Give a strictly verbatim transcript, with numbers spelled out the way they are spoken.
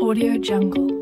Audiojungle.